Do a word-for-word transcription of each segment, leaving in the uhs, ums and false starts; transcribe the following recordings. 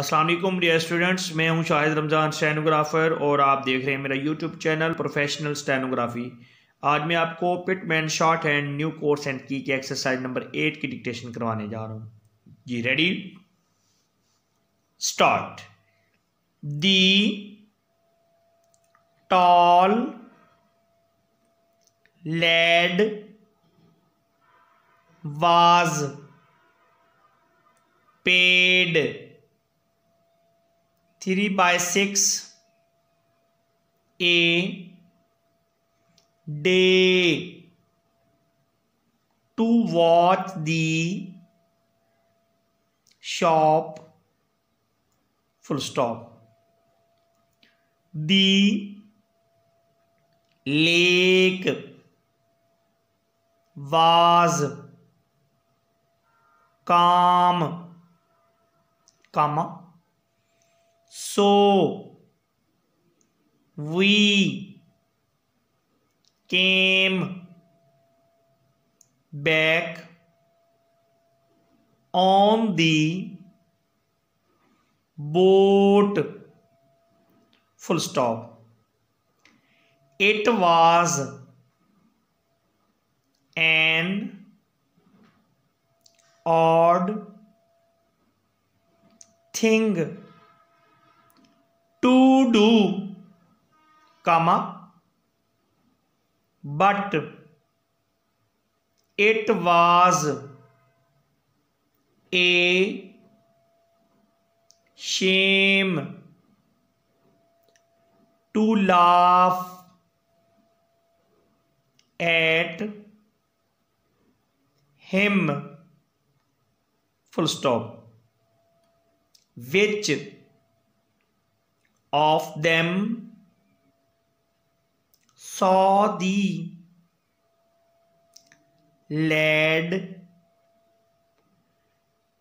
अस्सलाम वालेकुम dear students, मैं हूं शाहिद रमज़ान स्टेनोग्राफ़र और आप देख रहे हैं मेरा यूट्यूब चैनल प्रोफेशनल स्टेनोग्राफ़ी। आज मैं आपको Pitman shorthand new course and key के एक्सरसाइज नंबर एट की डिक्टेशन करवाने जा रहा हूं। जी ready, start. The tall lad was paid three by six a day to watch the shop full stop. The lake was calm comma so we came back on the boat full stop. It was an odd thing to do, comma, but it was a shame to laugh at him, full stop. Which of them saw the lad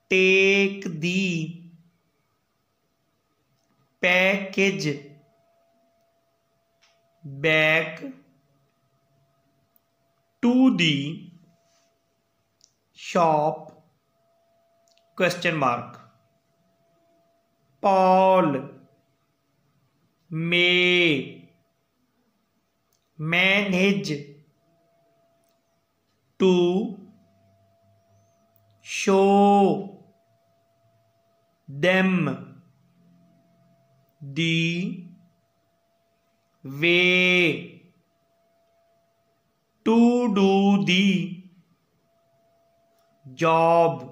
take the package back to the shop? Question mark. Paul, may, manage to show them the way to do the job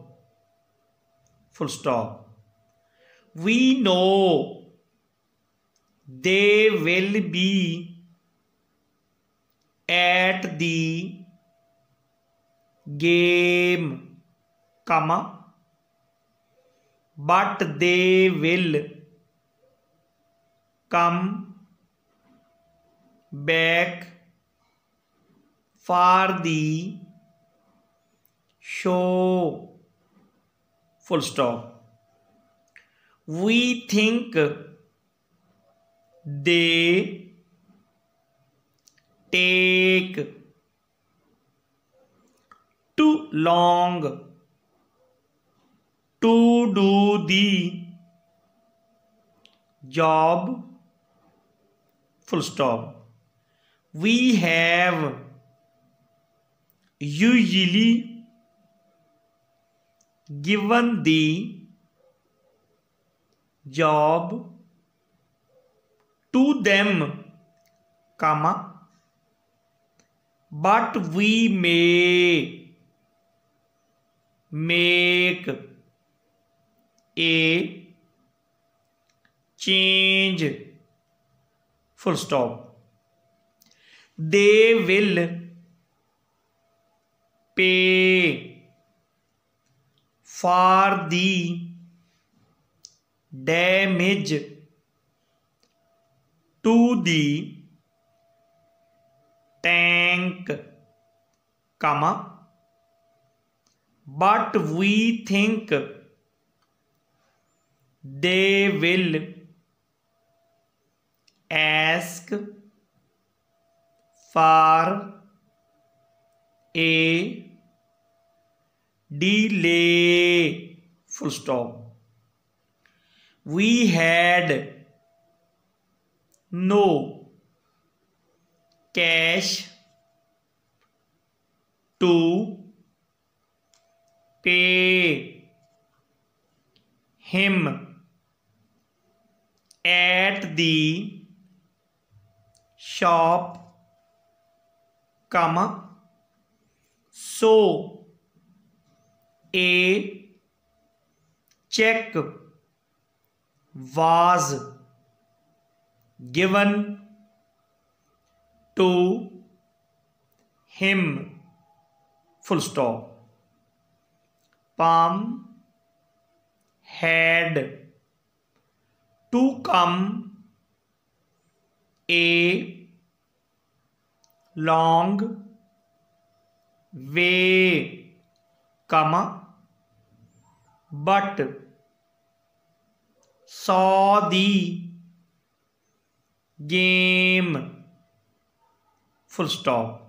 full stop. We know they will be at the game, comma, but they will come back for the show, full stop. We think they take too long to do the job, full stop. We have usually given the job to them, comma, but we may make a change, full stop. They will pay for the damage to the tank, comma, but we think they will ask for a delay, full stop. We had no cash to pay him at the shop, comma, so a check was given to him, full stop. Palm had to come a long way, comma, but saw the game, full stop.